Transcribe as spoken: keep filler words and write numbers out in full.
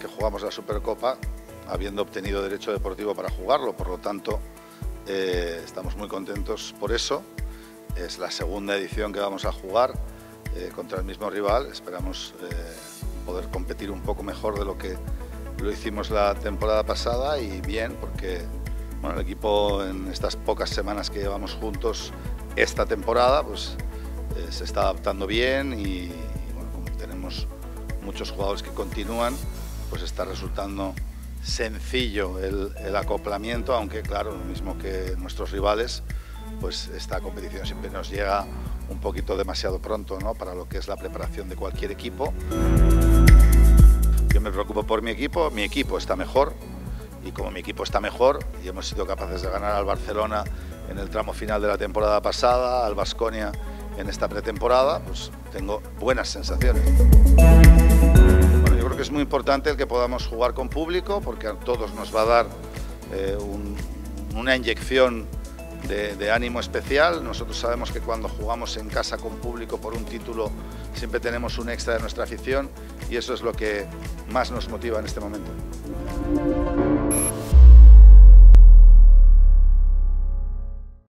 que jugamos la Supercopa, habiendo obtenido derecho deportivo para jugarlo, por lo tanto eh, estamos muy contentos por eso. Es la segunda edición que vamos a jugar eh, contra el mismo rival, esperamos eh, poder competir un poco mejor de lo que lo hicimos la temporada pasada, y bien, porque bueno, el equipo en estas pocas semanas que llevamos juntos esta temporada pues eh, se está adaptando bien y, y bueno, como tenemos muchos jugadores que continúan, pues está resultando sencillo el, el acoplamiento, aunque claro, lo mismo que nuestros rivales, pues esta competición siempre nos llega un poquito demasiado pronto, ¿no?, para lo que es la preparación de cualquier equipo. Yo me preocupo por mi equipo, mi equipo está mejor, y como mi equipo está mejor y hemos sido capaces de ganar al Barcelona en el tramo final de la temporada pasada, al Baskonia en esta pretemporada, pues tengo buenas sensaciones. Bueno, yo creo que es muy importante el que podamos jugar con público, porque a todos nos va a dar eh, un, una inyección De, de ánimo especial. Nosotros sabemos que cuando jugamos en casa con público por un título siempre tenemos un extra de nuestra afición, y eso es lo que más nos motiva en este momento.